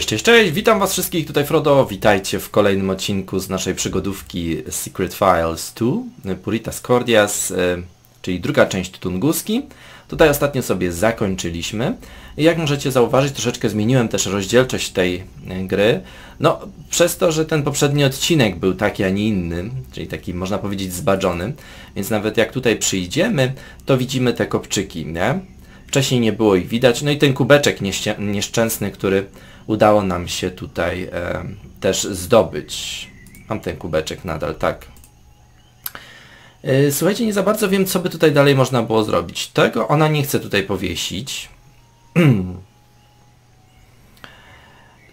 Cześć, witam was wszystkich, tutaj Frodo, witajcie w kolejnym odcinku z naszej przygodówki Secret Files 2 Puritas Cordis, czyli druga część Tunguski. Tutaj ostatnio sobie zakończyliśmy i jak możecie zauważyć, troszeczkę zmieniłem też rozdzielczość tej gry, no przez to, że ten poprzedni odcinek był taki, a nie inny, czyli taki można powiedzieć zbadżony, więc nawet jak tutaj przyjdziemy, to widzimy te kopczyki, nie? Wcześniej nie było ich widać, no i ten kubeczek nieszczęsny, który udało nam się tutaj też zdobyć. Mam ten kubeczek nadal, tak. Słuchajcie, nie za bardzo wiem, co by tutaj dalej można było zrobić. Tego ona nie chce tutaj powiesić.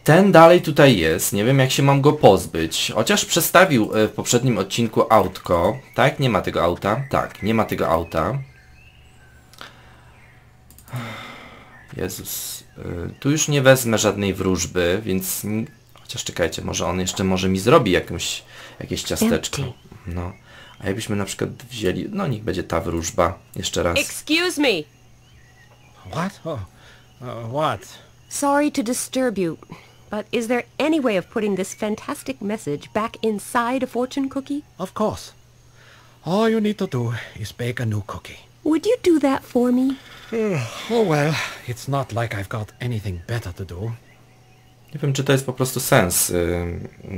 Ten dalej tutaj jest. Nie wiem, jak się mam go pozbyć. Chociaż przestawił w poprzednim odcinku autko. Tak? Nie ma tego auta. Tak, nie ma tego auta. Jezus. Tu już nie wezmę żadnej wróżby, więc... Chociaż czekajcie, może on jeszcze może mi zrobi jakieś ciasteczko. No. A jakbyśmy na przykład wzięli... No niech będzie ta wróżba. Jeszcze raz. Excuse me. What? What? Sorry to disturb you, but is there any way of putting this fantastic message back inside a fortune cookie? Of course. All you need to do is bake a new cookie. Would you do that for me? Oh well, it's not like I've got anything better to do. Nie wiem, czy to jest po prostu sens,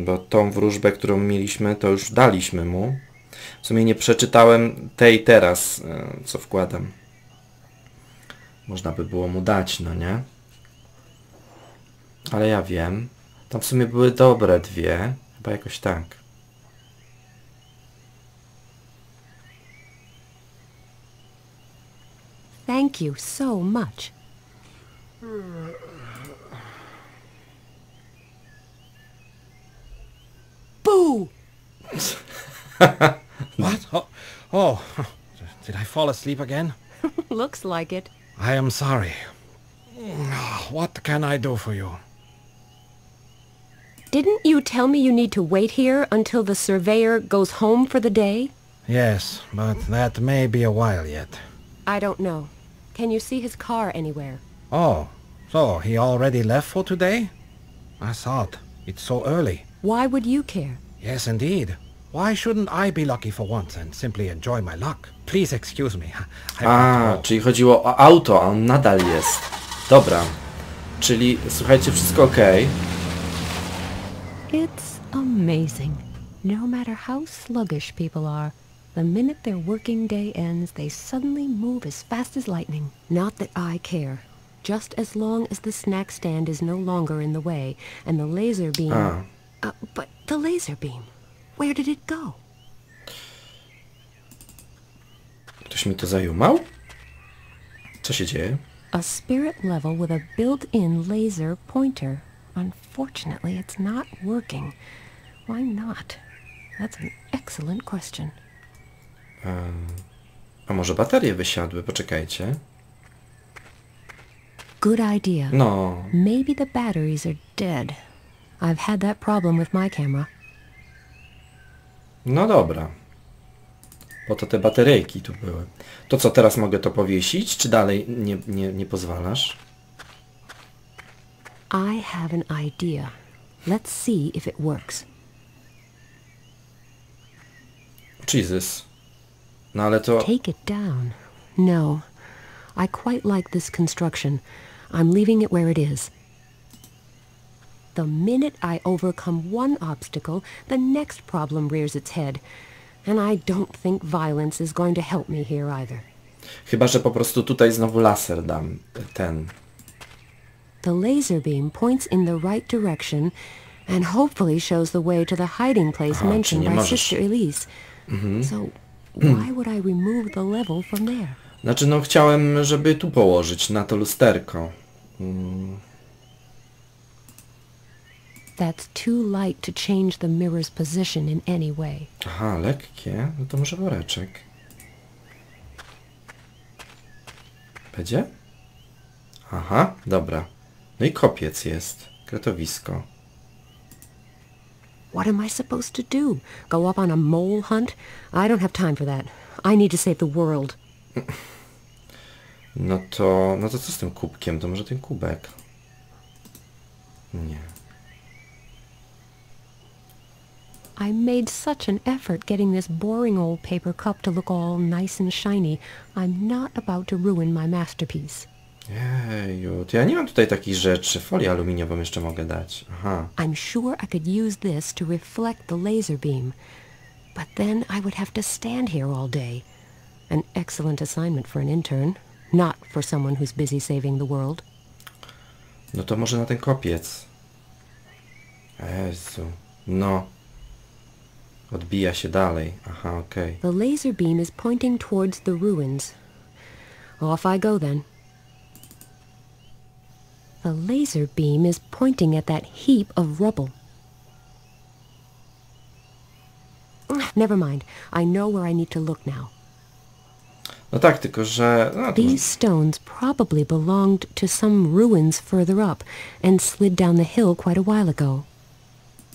bo tą wróżbę, którą mieliśmy, to już daliśmy mu. W sumie nie przeczytałem tej teraz, co wkładam. Można by było mu dać, no nie? Ale ja wiem. Tam w sumie były dobre dwie. Chyba jakoś tak. Thank you so much. Boo! What? Oh, did I fall asleep again? Looks like it. I am sorry. What can I do for you? Didn't you tell me you need to wait here until the surveyor goes home for the day? Yes, but that may be a while yet. I don't know. Can you see his car anywhere? Oh, so he already left for today? I thought it's so early. Why would you care? Yes, indeed. Why shouldn't I be lucky for once and simply enjoy my luck? Please excuse me. Czyli chodziło o auto, a on nadal jest. Dobra. Czyli, słuchajcie, wszystko ok. It's amazing. No matter how sluggish people are, the minute their working day ends, they suddenly move as fast as lightning. Not that I care. Just as long as the snack stand is no longer in the way, and the laser beam... but the laser beam, where did it go? Ktoś mi to zajumał? Co się dzieje? A spirit level with a built-in laser pointer. Unfortunately, it's not working. Why not? That's an excellent question. A może baterie wysiadły? Poczekajcie. Good idea. No. Maybe the batteries are dead. I've had that problem with my camera. No dobra. Bo to te bateryjki tu były. To co, teraz mogę to powiesić? Czy dalej nie pozwalasz? I have an idea. Let's see if it works. Jesus. No ale to... Take it down. No. I quite like this construction. I'm leaving it where it is. The minute I overcome one obstacle, the next problem rears its head. And I don't think violence is going to help me here either. Chyba, że po prostu tutaj znowu laser dam ten. The laser beam points in the right direction and hopefully shows the way to the hiding place mentioned by Sister Elise. So why would I remove the level from there? Znaczy, no chciałem, żeby tu położyć na to lusterko. That's too light to change the mirror's position in any way. Aha, lekkie. No to może woreczek. Będzie? Aha, dobra. No i kopiec jest. Kretowisko. What am I supposed to do? Go up on a mole hunt? I don't have time for that. I need to save the world. No to co z tym kubkiem? To może ten kubek. Yeah. I made such an effort getting this boring old paper cup to look all nice and shiny. I'm not about to ruin my masterpiece. Jeju, to ja nie mam tutaj takich rzeczy. Folię aluminiową jeszcze mogę dać. Aha. I'm sure I could use this to reflect the laser beam. But then I would have to stand here all day. An excellent assignment for an intern, not for someone who's busy saving the world. No to może na ten kopiec. Jezu. No. Odbija się dalej. Aha, okej. The laser beam is pointing towards the ruins. Off I go then. The laser beam is pointing at that heap of rubble. Never mind. I know where I need to look now. No tak, tylko że... No, these stones probably belonged to some ruins further up and slid down the hill quite a while ago.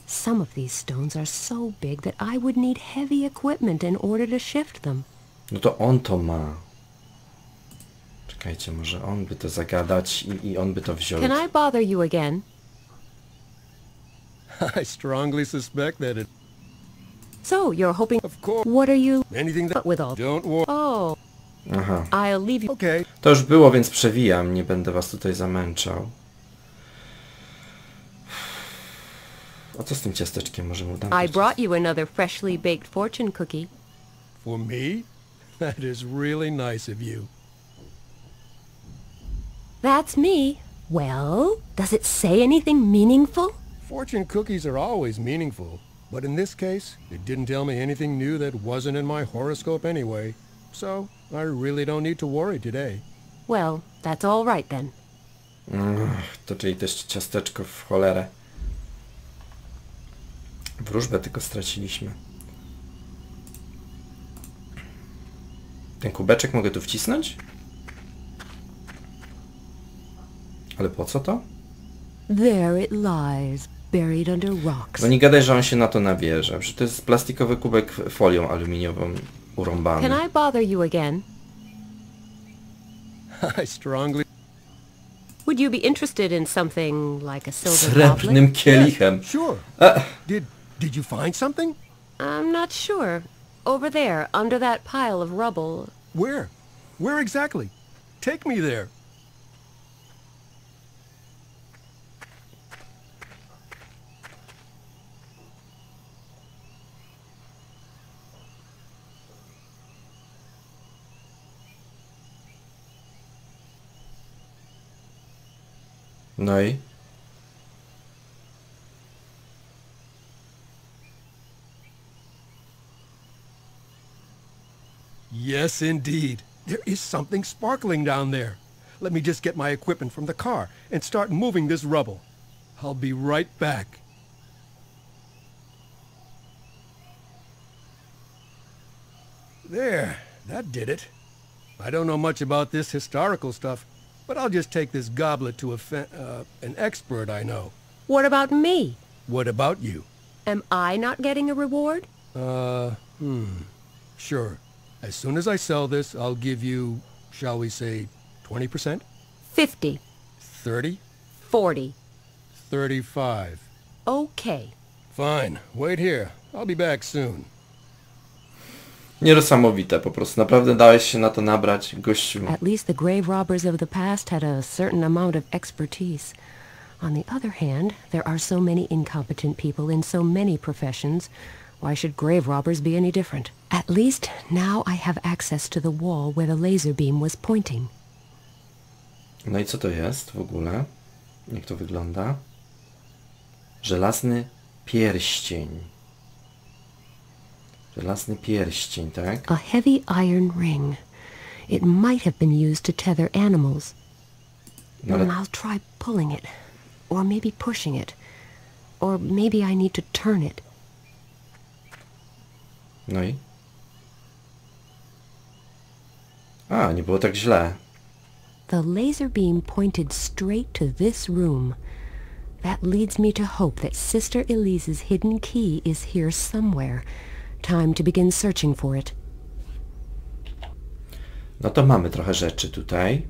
Some of these stones are so big that I would need heavy equipment in order to shift them. No to on to ma. Czekajcie, może on by to zagadać i on by to wziął. Can I bother you again? I strongly suspect that it... So, you're hoping... Of course. What are you... Anything that... With all... Don't worry. Oh. Aha. I'll leave you... Okay. To już było, więc przewijam. Nie będę was tutaj zamęczał. A co z tym ciasteczkiem? Może mu dam... I brought you another freshly baked fortune cookie. For me? That is really nice of you. That's me. Well, does it say anything meaningful? Fortune cookies are always meaningful. But in this case, it didn't tell me anything new that wasn't in my horoscope anyway. So, I really don't need to worry today. Well, that's all right then. To czyli też ciasteczko w cholerę. Wróżbę tylko straciliśmy. Ten kubeczek mogę tu wcisnąć? Ale po co to? There it lies. Buried under rocks. No nie gadaj, że on się na to nabierze. Przecież to jest plastikowy kubek folią aluminiową urąbany. Can I bother you again? I strongly... Would you be interested in something like a silver goblet? Srebrnym kielichem. Sure. Did you find something? I'm not sure. Over there, under that pile of rubble. Where? Where exactly? Take me there. No i? Yes, indeed. There is something sparkling down there. Let me just get my equipment from the car and start moving this rubble. I'll be right back. There, that did it. I don't know much about this historical stuff. But I'll just take this goblet to an expert I know. What about me? What about you? Am I not getting a reward? Sure. As soon as I sell this, I'll give you, shall we say, 20%? 50. 30? 40. 35. Okay. Fine. Wait here. I'll be back soon. Niesamowite po prostu. Naprawdę dałeś się na to nabrać, gościu. At least the grave robbers of the past had a certain amount of expertise. On the other hand, there are so many incompetent people in so many professions. Why should grave robbers be any different? At least now I have access to the wall where the laser beam was pointing. No i co to jest w ogóle? Jak to wygląda? Żelazny pierścień. Żelazny pierścień, tak? A heavy iron ring. It might have been used to tether animals. No, ale... I'll try pulling it. Or maybe pushing it. Or maybe I need to turn it. No i? A, nie było tak źle. The laser beam pointed straight to this room. That leads me to hope that Sister Elise's hidden key is here somewhere. Time to begin searching for it. No to mamy trochę rzeczy tutaj.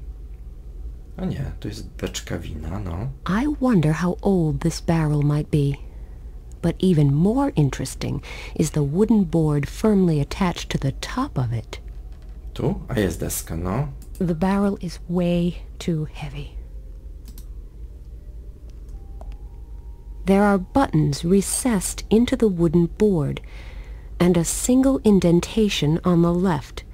A nie, to jest beczka wina, no. I wonder how old this barrel might be. But even more interesting is the wooden board firmly attached to the top of it. Tu? A jest deska, no. The barrel is way too heavy. There are buttons recessed into the wooden board, and a single indentation on the left.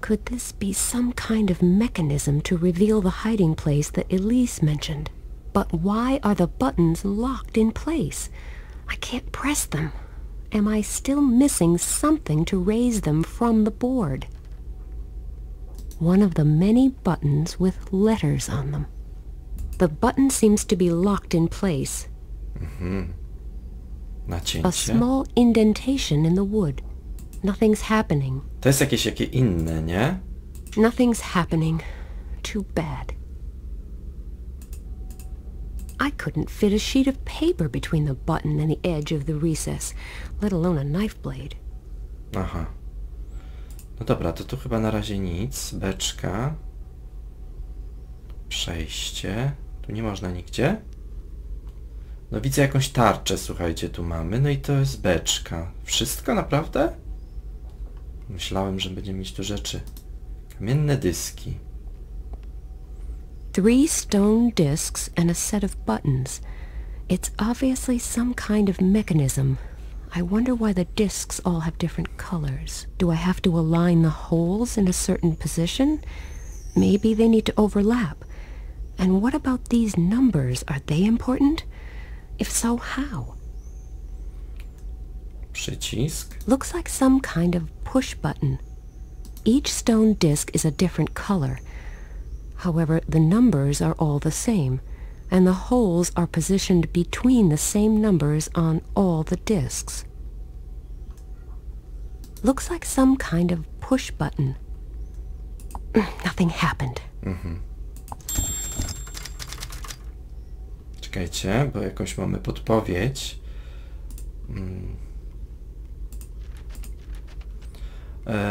Could this be some kind of mechanism to reveal the hiding place that Elise mentioned? But why are the buttons locked in place? I can't press them. Am I still missing something to raise them from the board? One of the many buttons with letters on them. The button seems to be locked in place. Mm-hmm. Nacięcie. A small indentation in the wood. Nothing's happening. To jest jakie inne, nie? Nothing's happening. Too bad. I couldn't fit a sheet of paper between the button and the edge of the recess, let alone a knife blade. Aha. No dobra, to tu chyba na razie nic. Beczka. Przejście. Tu nie można nigdzie. No widzę jakąś tarczę, słuchajcie, tu mamy. No i to jest beczka. Wszystko naprawdę? Myślałem, że będziemy mieć tu rzeczy. Kamienne dyski. 3 stone discs and a set of buttons. It's obviously some kind of mechanism. I wonder why the discs all have different colors. Do I have to align the holes in a certain position? Maybe they need to overlap. And what about these numbers? Are they important? If so, how? Przycisk. Looks like some kind of push button. Each stone disc is a different color. However, the numbers are all the same, and the holes are positioned between the same numbers on all the discs. Looks like some kind of push button. Nothing happened. Mhm. Czekajcie, bo jakąś mamy podpowiedź.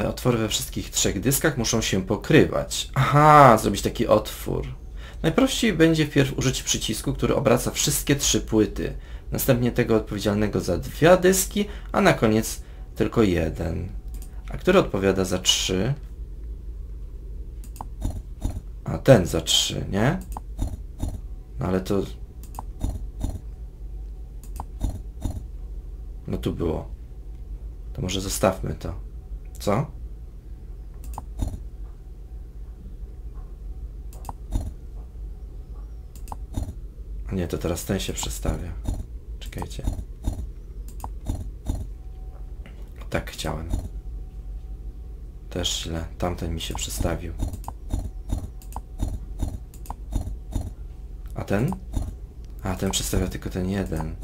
Otwory we wszystkich 3 dyskach muszą się pokrywać. Aha, zrobić taki otwór. Najprościej będzie wpierw użyć przycisku, który obraca wszystkie 3 płyty. Następnie tego odpowiedzialnego za 2 dyski, a na koniec tylko 1. A który odpowiada za 3? A ten za 3, nie? No ale to... No tu było. To może zostawmy to. Co? A nie, to teraz ten się przestawia. Czekajcie. Tak chciałem. Też źle. Tamten mi się przestawił. A ten? A, ten przestawia tylko ten jeden.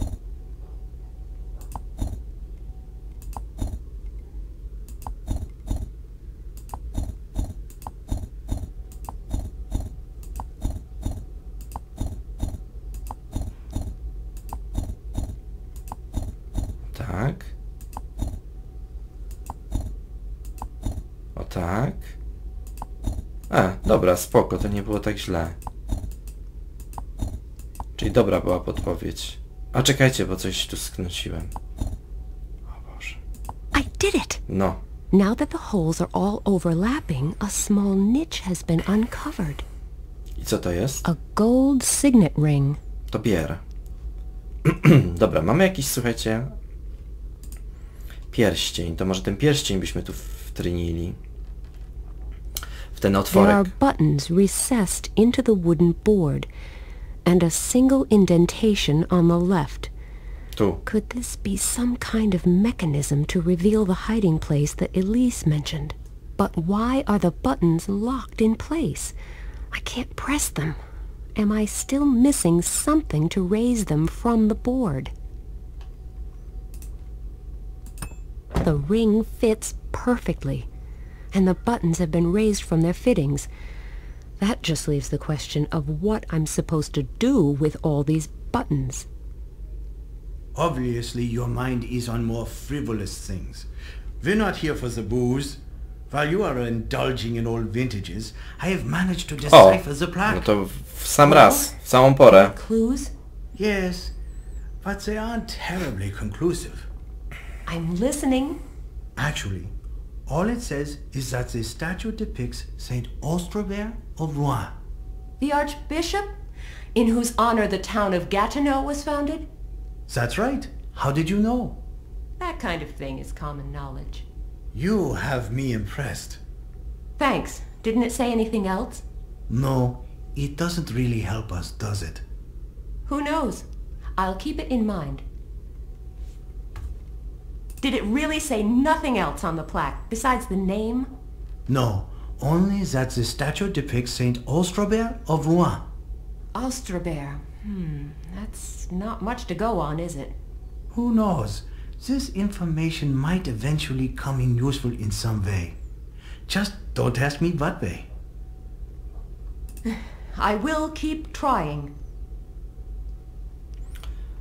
Dobra, spoko, to nie było tak źle. Czyli dobra była podpowiedź. A czekajcie, bo coś tu sknociłem. O Boże. I did it. No. Now that the holes are all overlapping, a small niche has been uncovered. I co to jest? A gold signet ring. To bier. Dobra, mamy jakiś, słuchajcie, pierścień. To może ten pierścień byśmy tu wtrynili. There are buttons recessed into the wooden board, and a single indentation on the left. Tu. Could this be some kind of mechanism to reveal the hiding place that Elise mentioned? But why are the buttons locked in place? I can't press them. Am I still missing something to raise them from the board? The ring fits perfectly. And the buttons have been raised from their fittings. That just leaves the question of what I'm supposed to do with all these buttons. Obviously, your mind is on more frivolous things. We're not here for the booze. While you are indulging in old vintages, I have managed to decipher the plaque. No to w sam raz, w samą porę. Clues? Yes, but they aren't terribly conclusive. I'm listening. Actually, all it says is that the statue depicts Saint Austrebert of Rouen. The Archbishop? In whose honor the town of Gatineau was founded? That's right. How did you know? That kind of thing is common knowledge. You have me impressed. Thanks. Didn't it say anything else? No, it doesn't really help us, does it? Who knows? I'll keep it in mind. Did it really say nothing else on the plaque besides the name? No, only that the statue depicts Saint Austrebert of Rouen. Austrebert. That's not much to go on, is it? Who knows? This information might eventually come in useful in some way. Just don't ask me what way. I will keep trying.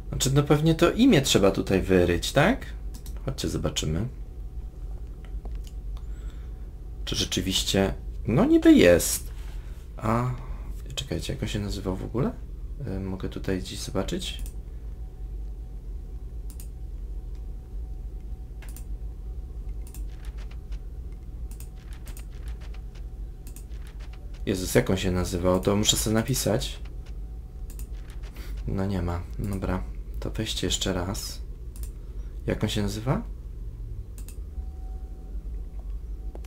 Znaczy, no pewnie to imię trzeba tutaj wyryć, tak? Chodźcie, zobaczymy. Czy rzeczywiście... No niby jest. A... Czekajcie, jak on się nazywał w ogóle? Mogę tutaj gdzieś zobaczyć? Jezus, jak on się nazywał? To muszę sobie napisać. No nie ma. Dobra. To weźcie jeszcze raz. Jak on się nazywa?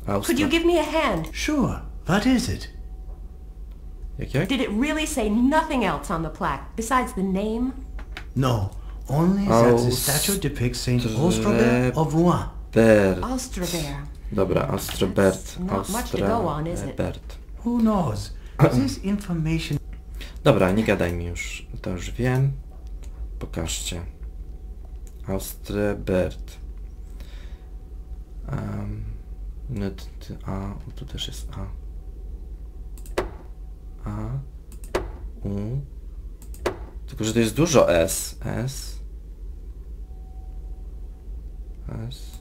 Could you give me a hand? Sure. What is it? Jak? Did it really say nothing else on the plaque besides the name? No. Only that the statue depicts Saint Austrebert of Rouen. Austrebert. Dobra, Austrebert. Austrebert. Who knows? This information. Dobra, nie gadaj mi już. To już wiem. Pokażcie. Austrebert. No a tu też jest A. A, U. Tylko, że to jest dużo S. S. S.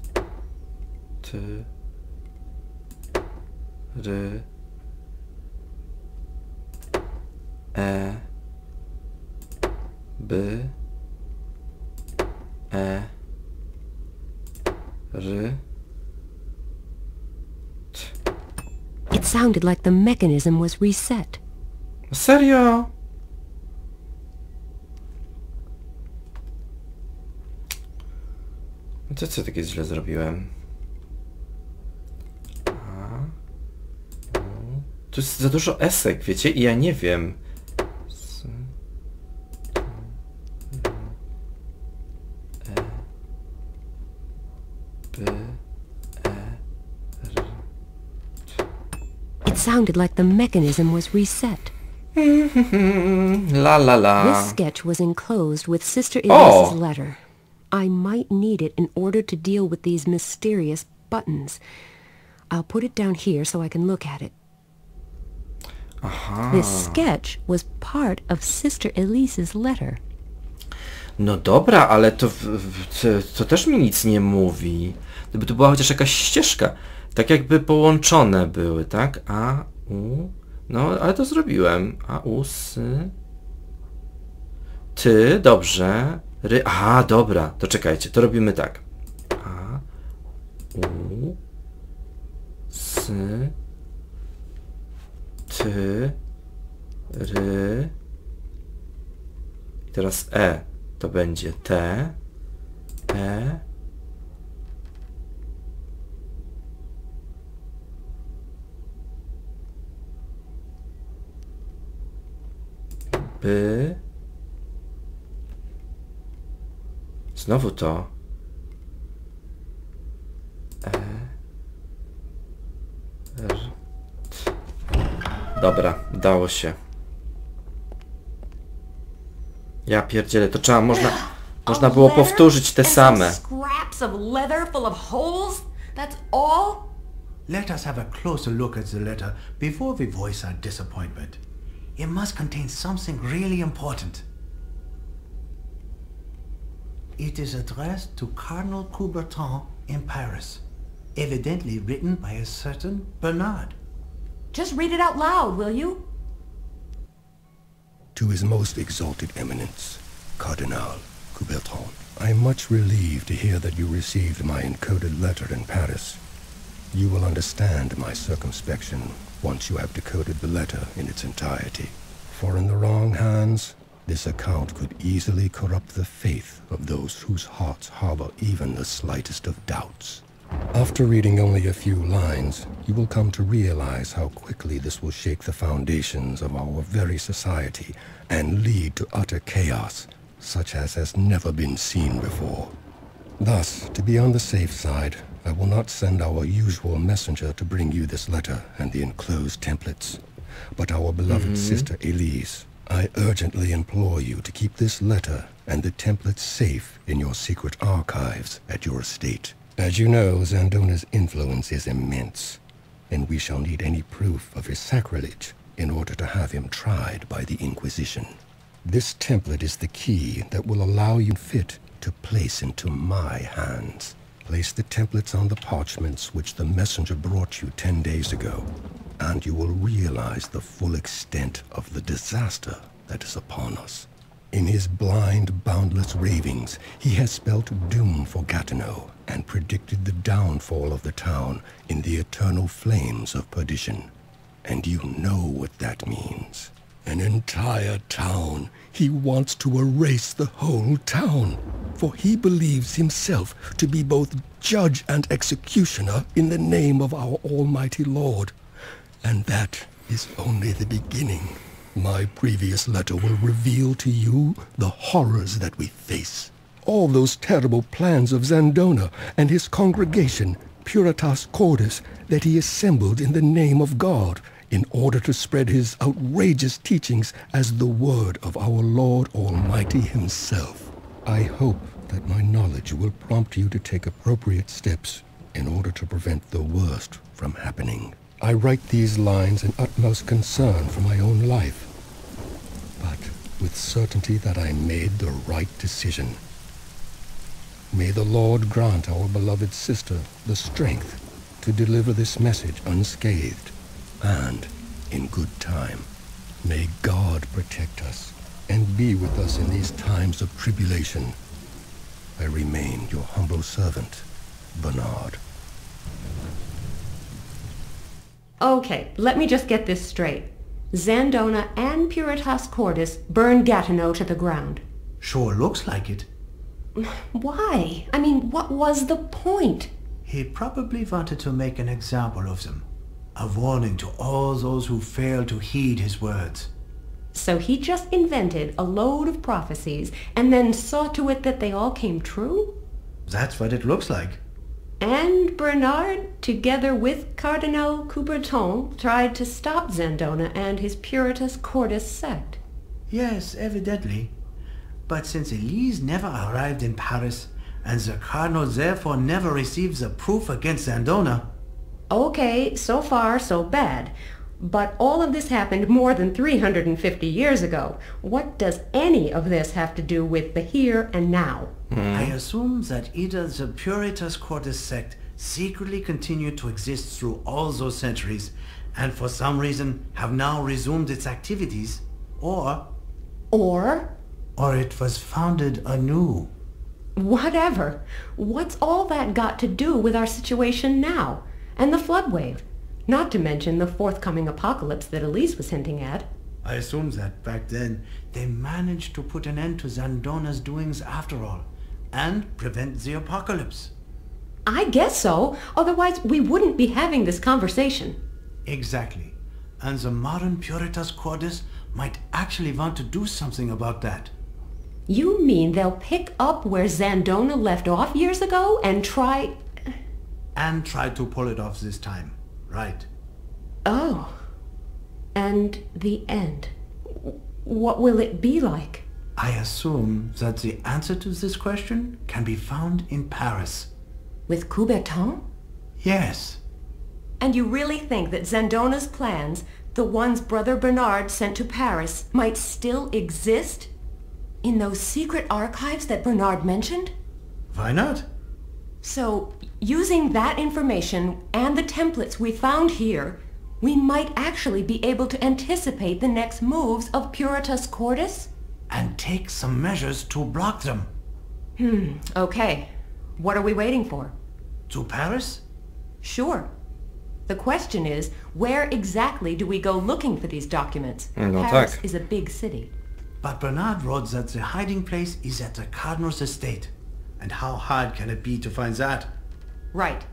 T. R. E. B. E. R. T. It sounded like the mechanism was reset. Serio? Co takie źle zrobiłem? A, U. Tu jest za dużo esek, wiecie? I ja nie wiem. It sounded like the mechanism was reset. La la la. This sketch was enclosed with Sister Elise's letter. I might need it in order to deal with these mysterious buttons. I'll put it down here so I can look at it. Aha. This sketch was part of Sister Elise's letter. No dobra, ale to też mi nic nie mówi. Gdyby to była chociaż jakaś ścieżka. Tak jakby połączone były, tak? A, U... No, ale to zrobiłem. A, U, S... Ty, dobrze. Ry... Aha, dobra. To czekajcie, to robimy tak. A, U... S... Ty... Ry... I teraz E. To będzie T... E... Znowu to E R. Dobra, dało się. Ja pierdzielę, to trzeba, można było powtórzyć te same. Let us have a closer look at the letter before we voice our disappointment. It must contain something really important. It is addressed to Cardinal Coubertin in Paris. evidently written by a certain Bernard. Just read it out loud, will you? To His Most Exalted Eminence, Cardinal Coubertin, I am much relieved to hear that you received my encoded letter in Paris. You will understand my circumspection once you have decoded the letter in its entirety. For in the wrong hands, this account could easily corrupt the faith of those whose hearts harbor even the slightest of doubts. After reading only a few lines, you will come to realize how quickly this will shake the foundations of our very society and lead to utter chaos, such as has never been seen before. Thus, to be on the safe side, I will not send our usual messenger to bring you this letter and the enclosed templates, but our beloved Sister Elise. I urgently implore you to keep this letter and the templates safe in your secret archives at your estate. As you know, Zandona's influence is immense, and we shall need any proof of his sacrilege in order to have him tried by the Inquisition. This template is the key that will allow you fit to place into my hands. Place the templates on the parchments which the messenger brought you 10 days ago, and you will realize the full extent of the disaster that is upon us. In his blind, boundless ravings, he has spelt doom for Gatineau and predicted the downfall of the town in the eternal flames of perdition. And you know what that means. An entire town. He wants to erase the whole town, for he believes himself to be both judge and executioner in the name of our Almighty Lord. And that is only the beginning. My previous letter will reveal to you the horrors that we face. All those terrible plans of Zandona and his congregation, Puritas Cordis, that he assembled in the name of God, in order to spread his outrageous teachings as the word of our Lord Almighty himself. I hope that my knowledge will prompt you to take appropriate steps in order to prevent the worst from happening. I write these lines in utmost concern for my own life, but with certainty that I made the right decision. May the Lord grant our beloved sister the strength to deliver this message unscathed, and in good time. May God protect us and be with us in these times of tribulation. I remain your humble servant, Bernard. Okay, let me just get this straight. Zandona and Puritas Cordis burned Gatineau to the ground. Sure looks like it. Why? I mean, what was the point? He probably wanted to make an example of them. A warning to all those who fail to heed his words. So he just invented a load of prophecies and then saw to it that they all came true? That's what it looks like. And Bernard, together with Cardinal Coubertin, tried to stop Zandona and his Puritas Cordis sect. Yes, evidently. But since Elise never arrived in Paris, and the Cardinal therefore never received the proof against Zandona... Okay, so far, so bad. But all of this happened more than 350 years ago. What does any of this have to do with the here and now? I assume that either the Puritas Cordis sect secretly continued to exist through all those centuries, and for some reason have now resumed its activities, or it was founded anew. Whatever. What's all that got to do with our situation now? And the flood wave, not to mention the forthcoming apocalypse that Elise was hinting at. I assume that back then they managed to put an end to Zandona's doings after all, and prevent the apocalypse. I guess so, otherwise we wouldn't be having this conversation. Exactly, and the modern Puritas Cordis might actually want to do something about that. You mean they'll pick up where Zandona left off years ago and try... And try to pull it off this time, right? Oh. And the end. What will it be like? I assume that the answer to this question can be found in Paris. With Coubertin? Yes. And you really think that Zandona's plans, the ones Brother Bernard sent to Paris, might still exist? In those secret archives that Bernard mentioned? Why not? So, using that information and the templates we found here, we might actually be able to anticipate the next moves of Puritas Cordis? And take some measures to block them. Okay. What are we waiting for? To Paris? Sure. The question is, where exactly do we go looking for these documents? Paris is a big city. But Bernard wrote that the hiding place is at the Cardinal's estate. And how hard can it be to find that? Right.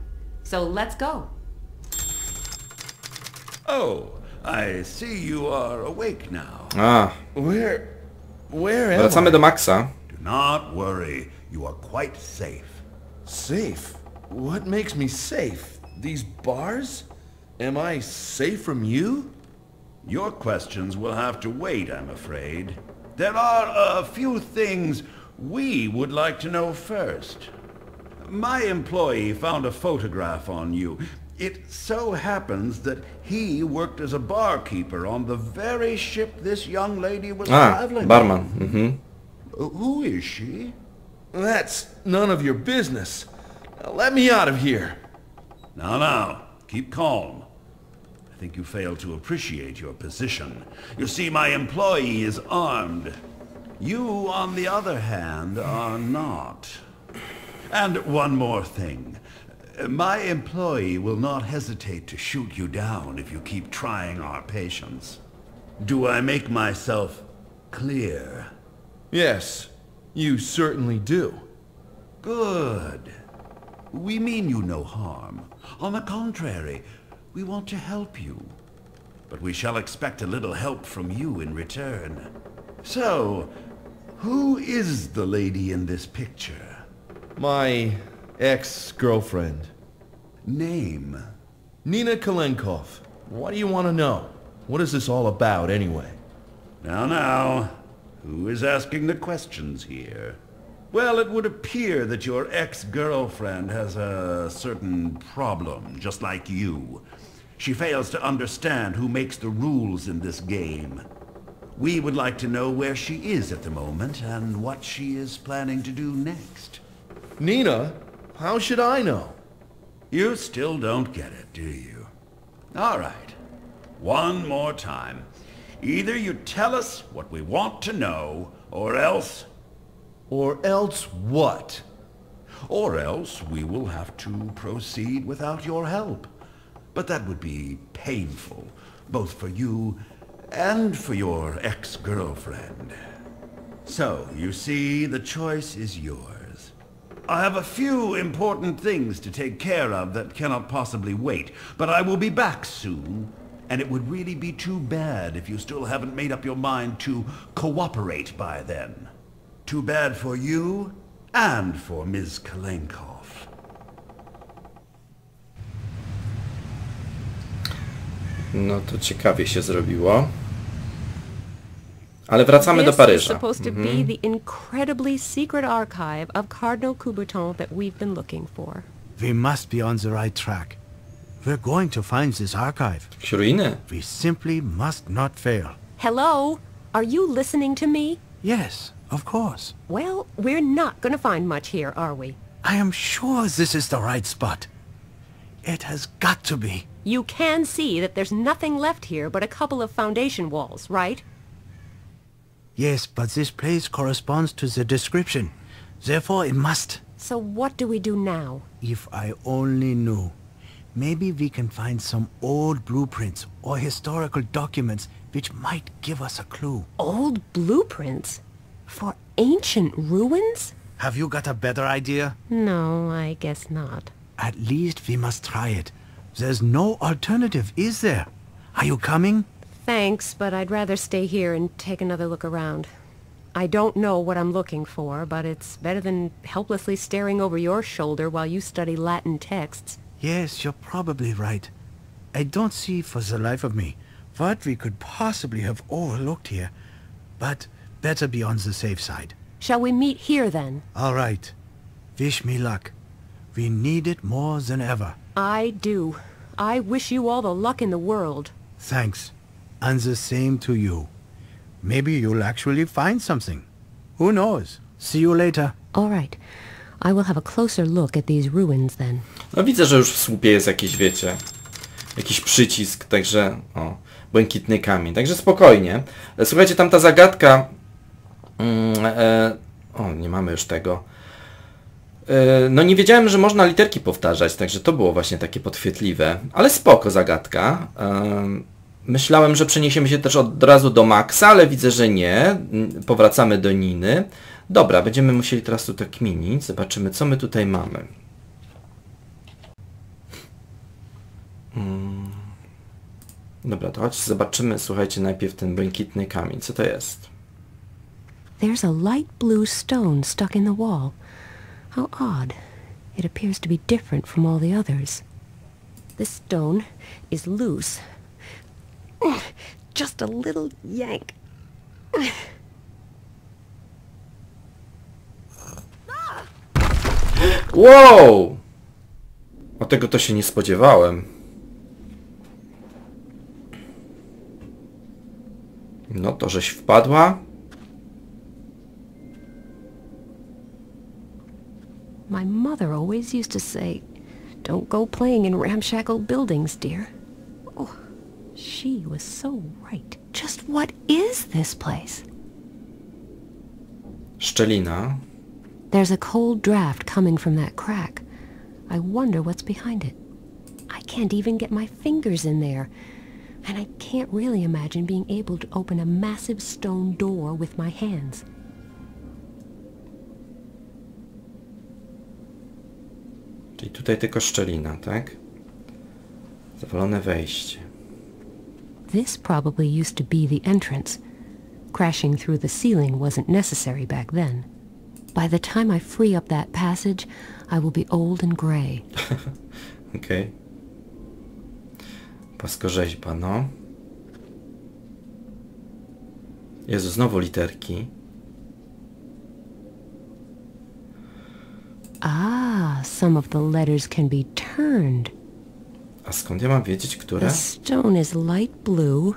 So let's go. Oh, I see you are awake now. Ah. Where am I? That's the Max, huh? Do not worry. You are quite safe. Safe? What makes me safe? These bars? Am I safe from you? Your questions will have to wait, I'm afraid. There are a few things we would like to know first. My employee found a photograph on you. It so happens that he worked as a barkeeper on the very ship this young lady was traveling on. Barman. Who is she? That's none of your business. Now let me out of here. Now, keep calm. I think you fail to appreciate your position. You see, my employee is armed. You, on the other hand, are not. And one more thing. My employee will not hesitate to shoot you down if you keep trying our patience. Do I make myself clear? Yes, you certainly do. Good. We mean you no harm. On the contrary, we want to help you. But we shall expect a little help from you in return. So, who is the lady in this picture? My ex-girlfriend. Name? Nina Kalenkow. What do you want to know? What is this all about, anyway? Now, who is asking the questions here? Well, it would appear that your ex-girlfriend has a certain problem, just like you. She fails to understand who makes the rules in this game. We would like to know where she is at the moment and what she is planning to do next. Nina, how should I know? You still don't get it, do you? All right. One more time. Either you tell us what we want to know, or else... Or else what? Or else we will have to proceed without your help. But that would be painful, both for you and for your ex-girlfriend. So, you see, the choice is yours. I have a few important things to take care of that cannot possibly wait, but I will be back soon. And it would really be too bad if you still haven't made up your mind to cooperate by then. Too bad for you, and for Ms. Kalenkow. No to ciekawie się zrobiło. Ale wracamy do Paryża. This is supposed to be the incredibly secret archive of Cardinal Coubertin that we've been looking for. We must be on the right track. We're going to find this archive. Ruiny. We simply must not fail. Hello? Are you listening to me? Yes. Of course. Well, we're not going to find much here, are we? I am sure this is the right spot. It has got to be. You can see that there's nothing left here but a couple of foundation walls, right? Yes, but this place corresponds to the description. Therefore, it must. So what do we do now? If I only knew. Maybe we can find some old blueprints or historical documents which might give us a clue. Old blueprints? For ancient ruins? Have you got a better idea? No, I guess not. At least we must try it. There's no alternative, is there? Are you coming? Thanks, but I'd rather stay here and take another look around. I don't know what I'm looking for, but it's better than helplessly staring over your shoulder while you study Latin texts. Yes, you're probably right. I don't see for the life of me what we could possibly have overlooked here, but... better be on the safe side. Shall we meet here then? All right. Wish me luck. We need it more than ever. I do. I wish you all the luck in the world. Thanks. And the same to you. Maybe you'll actually find something. Who knows? See you later. All right. I will have a closer look at these ruins then. No widzę, że już w słupie jest jakiś, wiecie, jakiś przycisk, także, o, błękitny kamień, także spokojnie. Słuchajcie, tam ta zagadka, o, nie mamy już tego. No nie wiedziałem, że można literki powtarzać, także to było właśnie takie podchwytliwe, ale spoko zagadka. Myślałem, że przeniesiemy się też od razu do Maxa, ale widzę, że nie. Powracamy do Niny. Dobra, będziemy musieli teraz tutaj kminić. Zobaczymy, co my tutaj mamy. Dobra, to chodź, zobaczymy, słuchajcie, najpierw ten błękitny kamień. Co to jest? There's a light blue stone stuck in the wall. How odd. It appears to be different from all the others. This stone is loose. Just a little yank. Wow! O tego to się nie spodziewałem. No to żeś wpadła. My mother always used to say, "Don't go playing in ramshackle buildings, dear." Oh. She was so right. Just what is this place? Szczelina. There's a cold draft coming from that crack. I wonder what's behind it. I can't even get my fingers in there. And I can't really imagine being able to open a massive stone door with my hands. Czyli tutaj tylko szczelina, tak? Zawalone wejście. This probably used to be the entrance. Crashing through the ceiling wasn't necessary back then. By the time I free up that passage, I will be old and gray. Okay. Paskorzeźba, no. Jezu, znowu literki. Ah, some of the letters can be turned. A skąd ja mam wiedzieć, które? The stone is light blue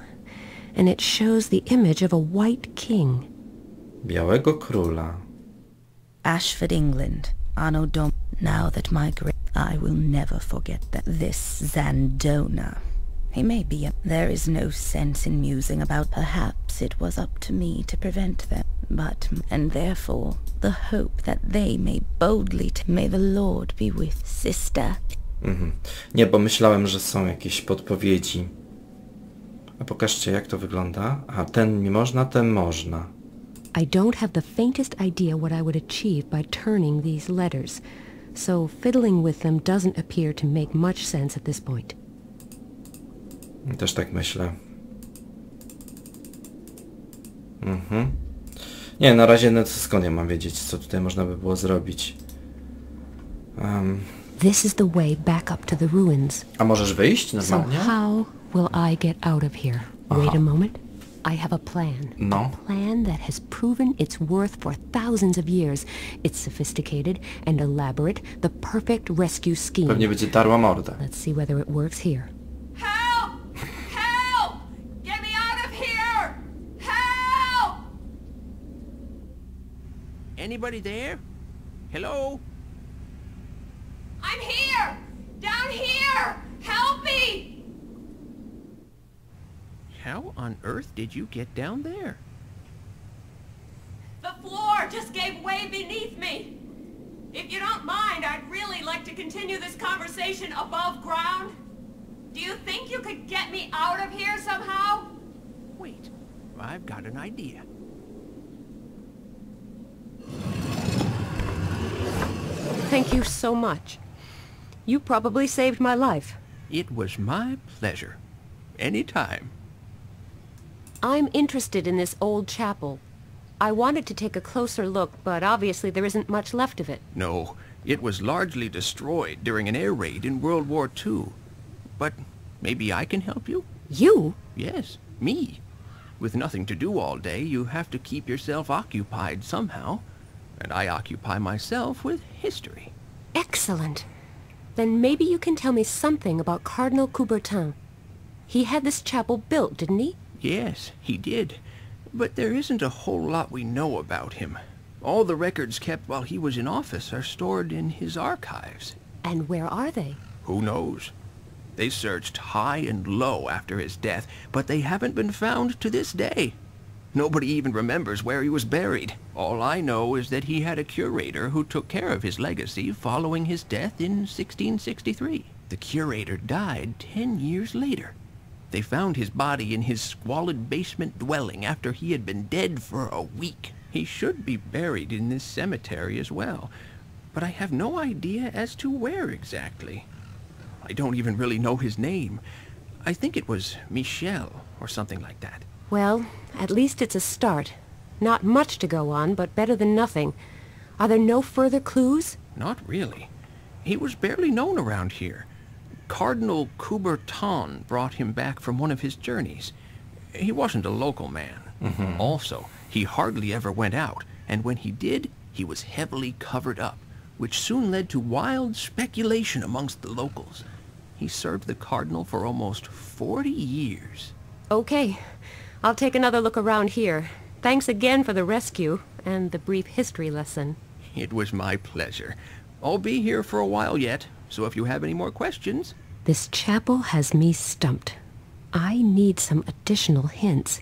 and it shows the image of a white king. Białego króla. Ashford, England, Anno Dom. Now that my great, I will never forget that this Zandona. He may be. There is no sense in musing about. Perhaps it was up to me to prevent them. But and therefore the hope that they may boldly. May the Lord be with Sister. Mhm. Nie, bo myślałem, że są jakieś podpowiedzi. A pokażcie, jak to wygląda. A ten nie można, ten można. I don't have the faintest idea what I would achieve by turning these letters. So fiddling with them doesn't appear to make much sense at this point. Też tak myślę. Mhm. Nie, na razie no, skąd ja mam wiedzieć, co tutaj można by było zrobić. This is the way back up to the ruins. A możesz wyjść normalnie? So how will I get out of here? Aha. Wait a moment. I have a plan. No. A plan that has proven its worth for thousands of years. It's sophisticated and elaborate, the perfect rescue scheme. Pewnie będzie tarła morda. Let's see whether it works here. Help! Help! Get me out of here! Help! Anybody there? Hello? I'm here! Down here! Help me! How on earth did you get down there? The floor just gave way beneath me. If you don't mind, I'd really like to continue this conversation above ground. Do you think you could get me out of here somehow? Wait, I've got an idea. Thank you so much. You probably saved my life. It was my pleasure. Anytime. I'm interested in this old chapel. I wanted to take a closer look, but obviously there isn't much left of it. No, it was largely destroyed during an air raid in World War II. But maybe I can help you? You? Yes, me. With nothing to do all day, you have to keep yourself occupied somehow. And I occupy myself with history. Excellent. Then maybe you can tell me something about Cardinal Coubertin. He had this chapel built, didn't he? Yes, he did. But there isn't a whole lot we know about him. All the records kept while he was in office are stored in his archives. And where are they? Who knows? They searched high and low after his death, but they haven't been found to this day. Nobody even remembers where he was buried. All I know is that he had a curator who took care of his legacy following his death in 1663. The curator died 10 years later. They found his body in his squalid basement dwelling after he had been dead for a week. He should be buried in this cemetery as well, but I have no idea as to where exactly. I don't even really know his name. I think it was Michel or something like that. Well, at least it's a start. Not much to go on, but better than nothing. Are there no further clues? Not really. He was barely known around here. Cardinal Coubertin brought him back from one of his journeys. He wasn't a local man. Mm-hmm. Also, he hardly ever went out, and when he did, he was heavily covered up, which soon led to wild speculation amongst the locals. He served the Cardinal for almost 40 years. Okay. I'll take another look around here. Thanks again for the rescue and the brief history lesson. It was my pleasure. I'll be here for a while yet, so if you have any more questions... This chapel has me stumped. I need some additional hints.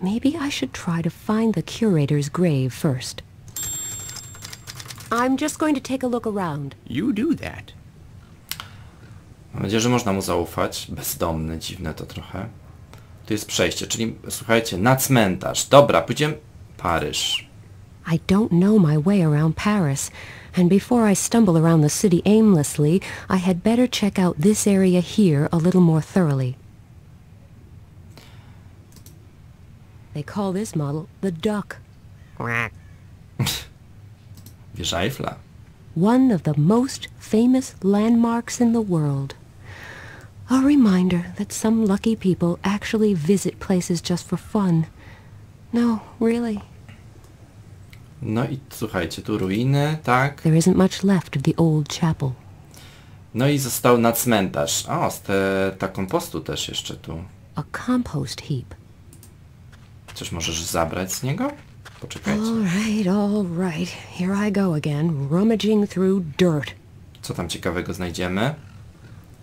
Maybe I should try to find the curator's grave first. I'm just going to take a look around. You do that. Mam nadzieję, że można mu zaufać. Bezdomny, dziwne to trochę. To jest przejście, czyli słuchajcie, na cmentarz. Dobra, pójdziemy... Paryż. I don't know my way around Paris, and before I stumble around the city aimlessly, I had better check out this area here a little more thoroughly. They call this model the duck. Quack. Wieżajfla. One of the most famous landmarks in the world. A reminder that some lucky people actually visit places just for fun. No, really. No I słuchajcie, tu ruiny, tak? There isn't much left of the old chapel. No i został na cmentarz. O, ta kompostu też jeszcze tu. A compost heap. Coś możesz zabrać z niego? Poczekajcie. All right, here I go again, rummaging through dirt. Co tam ciekawego znajdziemy?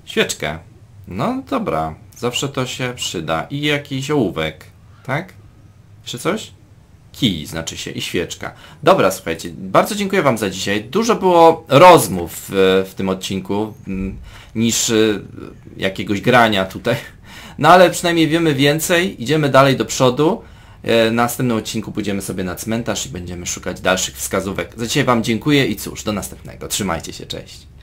Świeczkę. No dobra, zawsze to się przyda. I jakiś ołówek, tak? Jeszcze coś? Kij znaczy się i świeczka. Dobra, słuchajcie, bardzo dziękuję wam za dzisiaj. Dużo było rozmów w tym odcinku niż jakiegoś grania tutaj. No ale przynajmniej wiemy więcej, idziemy dalej do przodu. Na następnym odcinku pójdziemy sobie na cmentarz i będziemy szukać dalszych wskazówek. Za dzisiaj wam dziękuję i cóż, do następnego. Trzymajcie się, cześć.